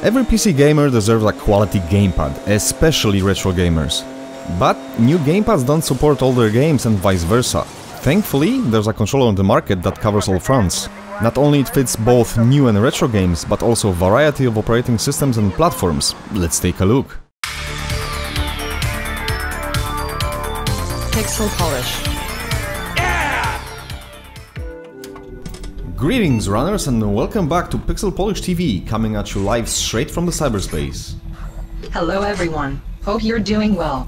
Every PC gamer deserves a quality gamepad, especially retro gamers. But new gamepads don't support older games and vice versa. Thankfully, there's a controller on the market that covers all fronts. Not only it fits both new and retro games, but also a variety of operating systems and platforms. Let's take a look. Pixel Polish. Greetings runners and welcome back to Pixel Polish TV, coming at you live straight from the cyberspace. Hello everyone, hope you're doing well.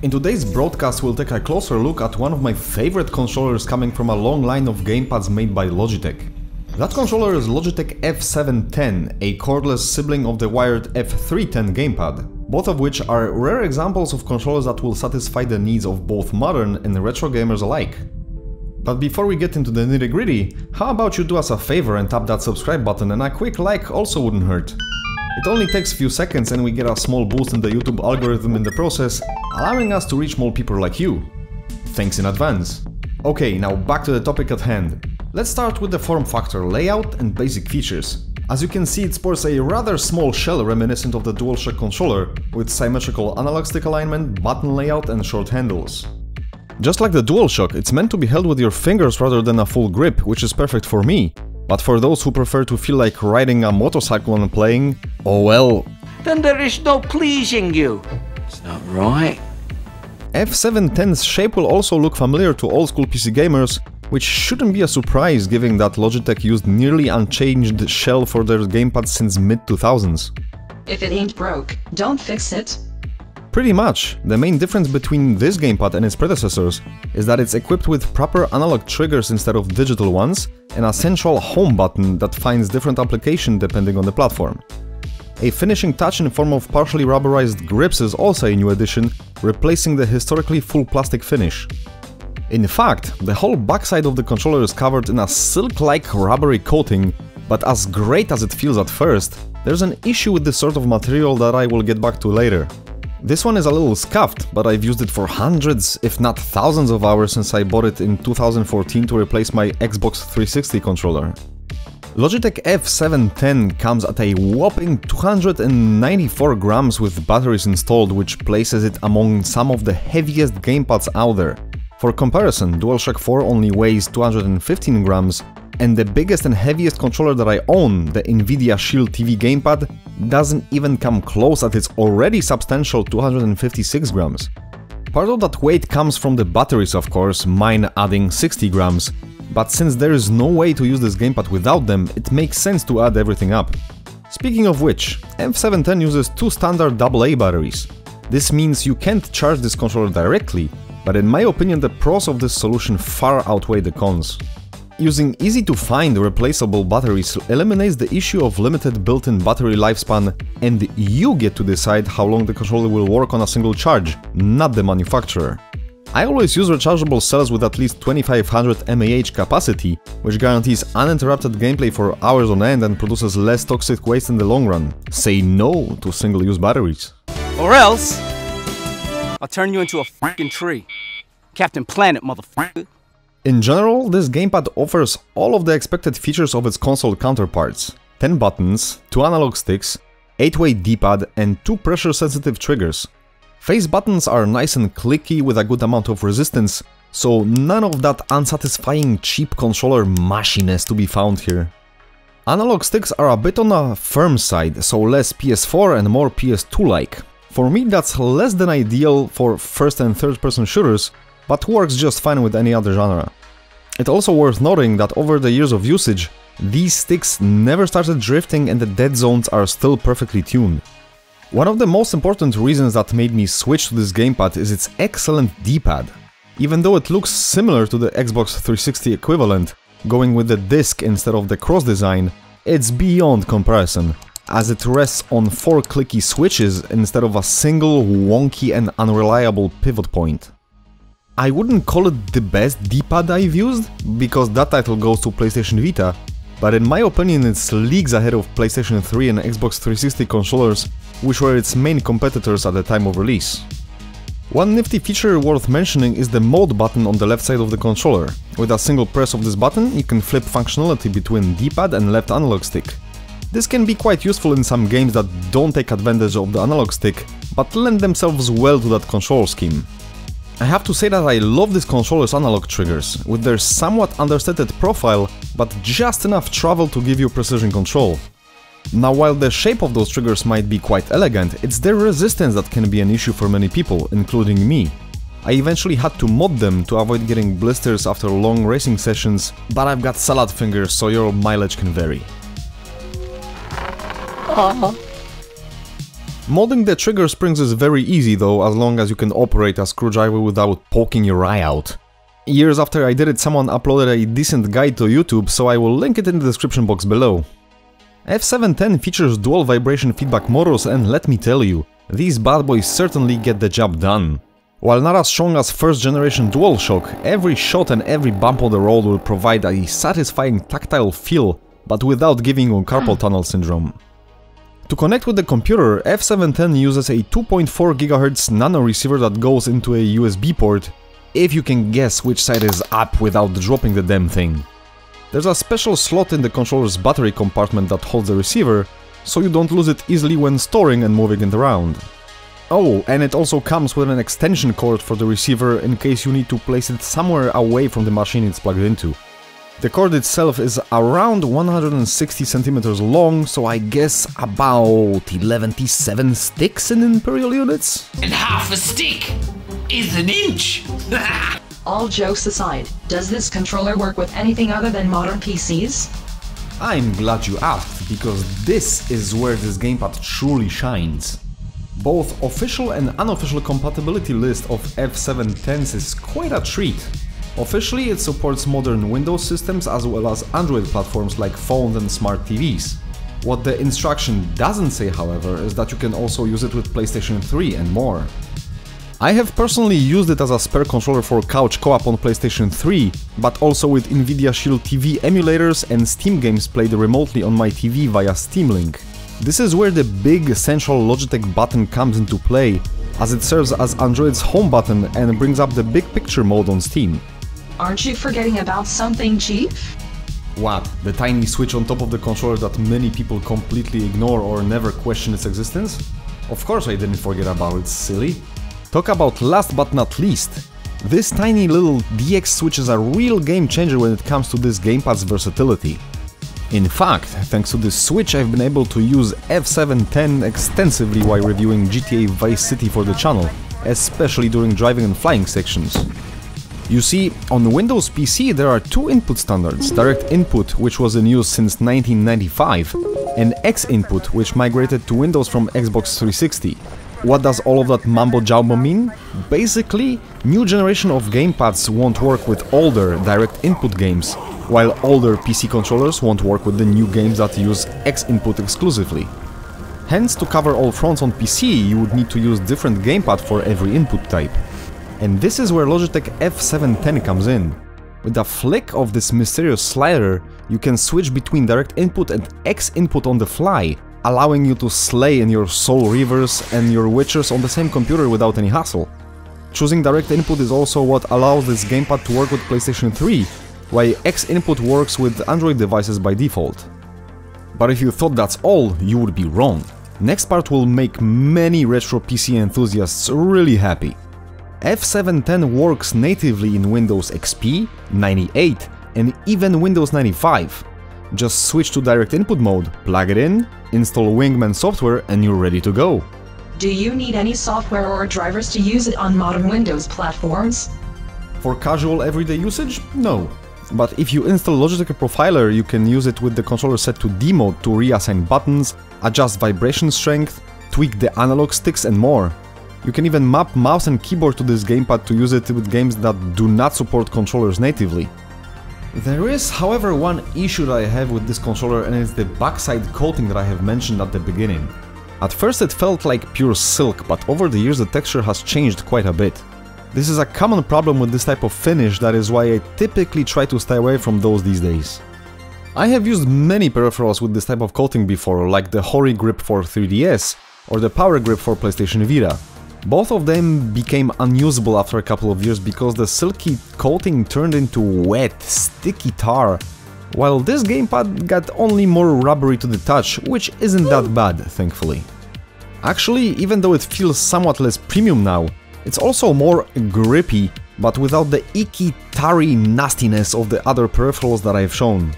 In today's broadcast we'll take a closer look at one of my favorite controllers coming from a long line of gamepads made by Logitech. That controller is Logitech F710, a cordless sibling of the wired F310 gamepad, both of which are rare examples of controllers that will satisfy the needs of both modern and retro gamers alike. But before we get into the nitty-gritty, how about you do us a favor and tap that subscribe button, and a quick like also wouldn't hurt. It only takes a few seconds and we get a small boost in the YouTube algorithm in the process, allowing us to reach more people like you. Thanks in advance. Okay, now back to the topic at hand. Let's start with the form factor, layout and basic features. As you can see, it sports a rather small shell reminiscent of the DualShock controller, with symmetrical analog stick alignment, button layout and short handles. Just like the DualShock, it's meant to be held with your fingers rather than a full grip, which is perfect for me. But for those who prefer to feel like riding a motorcycle and playing, oh well. Then there is no pleasing you. It's not right. F710's shape will also look familiar to old-school PC gamers, which shouldn't be a surprise given that Logitech used nearly unchanged shell for their gamepads since mid-2000s. If it ain't broke, don't fix it. Pretty much. The main difference between this gamepad and its predecessors is that it's equipped with proper analog triggers instead of digital ones, and a central home button that finds different application depending on the platform. A finishing touch in form of partially rubberized grips is also a new addition, replacing the historically full plastic finish. In fact, the whole backside of the controller is covered in a silk-like rubbery coating, but as great as it feels at first, there's an issue with this sort of material that I will get back to later. This one is a little scuffed, but I've used it for hundreds, if not thousands of hours since I bought it in 2014 to replace my Xbox 360 controller. Logitech F710 comes at a whopping 294 grams with batteries installed, which places it among some of the heaviest gamepads out there. For comparison, DualShock 4 only weighs 215 grams, and the biggest and heaviest controller that I own, the NVIDIA SHIELD TV gamepad, doesn't even come close at its already substantial 256 grams. Part of that weight comes from the batteries, of course, mine adding 60 grams, but since there is no way to use this gamepad without them, it makes sense to add everything up. Speaking of which, F710 uses two standard AA batteries. This means you can't charge this controller directly, but in my opinion the pros of this solution far outweigh the cons. Using easy-to-find replaceable batteries eliminates the issue of limited built-in battery lifespan, and you get to decide how long the controller will work on a single charge, not the manufacturer. I always use rechargeable cells with at least 2500 mAh capacity, which guarantees uninterrupted gameplay for hours on end and produces less toxic waste in the long run. Say no to single-use batteries. Or else, I'll turn you into a f***ing tree. Captain Planet, motherfucker. In general, this gamepad offers all of the expected features of its console counterparts: 10 buttons, 2 analog sticks, 8-way D-pad and 2 pressure-sensitive triggers. Face buttons are nice and clicky with a good amount of resistance, so none of that unsatisfying cheap controller mushiness to be found here. Analog sticks are a bit on a firm side, so less PS4 and more PS2-like. For me that's less than ideal for first and third person shooters, but works just fine with any other genre. It's also worth noting that over the years of usage, these sticks never started drifting and the dead zones are still perfectly tuned. One of the most important reasons that made me switch to this gamepad is its excellent D-pad. Even though it looks similar to the Xbox 360 equivalent, going with the disc instead of the cross design, it's beyond comparison, as it rests on 4 clicky switches instead of a single wonky and unreliable pivot point. I wouldn't call it the best D-pad I've used, because that title goes to PlayStation Vita, but in my opinion it's leagues ahead of PlayStation 3 and Xbox 360 controllers, which were its main competitors at the time of release. One nifty feature worth mentioning is the mode button on the left side of the controller. With a single press of this button, you can flip functionality between D-pad and left analog stick. This can be quite useful in some games that don't take advantage of the analog stick, but lend themselves well to that control scheme. I have to say that I love this controller's analog triggers, with their somewhat understated profile, but just enough travel to give you precision control. Now, while the shape of those triggers might be quite elegant, it's their resistance that can be an issue for many people, including me. I eventually had to mod them to avoid getting blisters after long racing sessions, but I've got salad fingers, so your mileage can vary. Modding the trigger springs is very easy though, as long as you can operate a screwdriver without poking your eye out. Years after I did it, someone uploaded a decent guide to YouTube, so I will link it in the description box below. F710 features dual vibration feedback motors, and let me tell you, these bad boys certainly get the job done. While not as strong as first generation DualShock, every shot and every bump on the road will provide a satisfying tactile feel, but without giving you carpal tunnel syndrome. To connect with the computer, F710 uses a 2.4 GHz nano receiver that goes into a USB port, if you can guess which side is up without dropping the damn thing. There's a special slot in the controller's battery compartment that holds the receiver, so you don't lose it easily when storing and moving it around. Oh, and it also comes with an extension cord for the receiver in case you need to place it somewhere away from the machine it's plugged into. The cord itself is around 160 centimeters long, so I guess about 117 sticks in imperial units? And half a stick is an inch! All jokes aside, does this controller work with anything other than modern PCs? I'm glad you asked, because this is where this gamepad truly shines. Both official and unofficial compatibility list of F710s is quite a treat. Officially, it supports modern Windows systems as well as Android platforms like phones and smart TVs. What the instruction doesn't say, however, is that you can also use it with PlayStation 3 and more. I have personally used it as a spare controller for couch co-op on PlayStation 3, but also with NVIDIA SHIELD TV emulators and Steam games played remotely on my TV via Steam Link. This is where the big essential Logitech button comes into play, as it serves as Android's home button and brings up the big picture mode on Steam. Aren't you forgetting about something, Chief? What? The tiny switch on top of the controller that many people completely ignore or never question its existence? Of course I didn't forget about it, silly. Talk about last but not least. This tiny little DX switch is a real game changer when it comes to this gamepad's versatility. In fact, thanks to this switch I've been able to use F710 extensively while reviewing GTA Vice City for the channel, especially during driving and flying sections. You see, on Windows PC there are two input standards, DirectInput, which was in use since 1995, and XInput, which migrated to Windows from Xbox 360. What does all of that mumbo jumbo mean? Basically, new generation of gamepads won't work with older direct input games, while older PC controllers won't work with the new games that use XInput exclusively. Hence, to cover all fronts on PC, you would need to use different gamepad for every input type. And this is where Logitech F710 comes in. With a flick of this mysterious slider, you can switch between direct input and XInput on the fly, allowing you to slay in your Soul Reavers and your Witchers on the same computer without any hassle. Choosing direct input is also what allows this gamepad to work with PlayStation 3, while XInput works with Android devices by default. But if you thought that's all, you would be wrong. Next part will make many retro PC enthusiasts really happy. F710 works natively in Windows XP, 98, and even Windows 95. Just switch to direct input mode, plug it in, install Wingman software, and you're ready to go. Do you need any software or drivers to use it on modern Windows platforms? For casual everyday usage? No. But if you install Logitech Profiler, you can use it with the controller set to D mode to reassign buttons, adjust vibration strength, tweak the analog sticks, and more. You can even map mouse and keyboard to this gamepad to use it with games that do not support controllers natively. There is, however, one issue that I have with this controller, and it's the backside coating that I have mentioned at the beginning. At first it felt like pure silk, but over the years the texture has changed quite a bit. This is a common problem with this type of finish, that is why I typically try to stay away from those these days. I have used many peripherals with this type of coating before, like the Hori Grip for 3DS or the Power Grip for PlayStation Vita. Both of them became unusable after a couple of years because the silky coating turned into wet, sticky tar while this gamepad got only more rubbery to the touch, which isn't that bad, thankfully. Actually, even though it feels somewhat less premium now, it's also more grippy, but without the icky, tarry nastiness of the other peripherals that I've shown.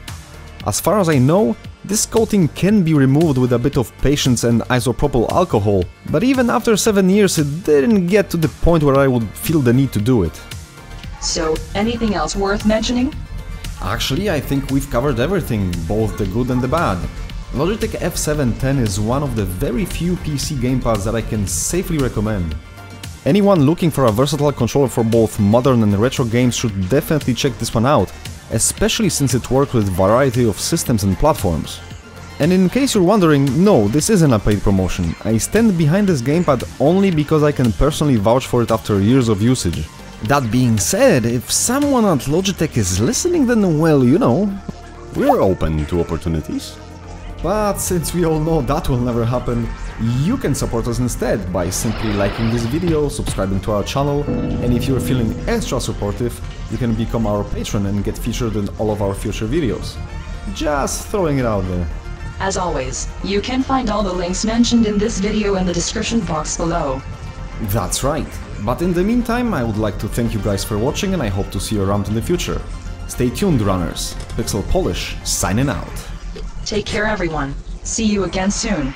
As far as I know, this coating can be removed with a bit of patience and isopropyl alcohol, but even after 7 years it didn't get to the point where I would feel the need to do it. So, anything else worth mentioning? Actually, I think we've covered everything, both the good and the bad. Logitech F710 is one of the very few PC gamepads that I can safely recommend. Anyone looking for a versatile controller for both modern and retro games should definitely check this one out, especially since it works with a variety of systems and platforms. And in case you're wondering, no, this isn't a paid promotion. I stand behind this gamepad only because I can personally vouch for it after years of usage. That being said, if someone at Logitech is listening, then well, you know, we're open to opportunities. But since we all know that will never happen, you can support us instead by simply liking this video, subscribing to our channel, and if you're feeling extra supportive, you can become our patron and get featured in all of our future videos. Just throwing it out there. As always, you can find all the links mentioned in this video in the description box below. That's right. But in the meantime, I would like to thank you guys for watching, and I hope to see you around in the future. Stay tuned, runners. Pixel Polish, signing out. Take care, everyone. See you again soon.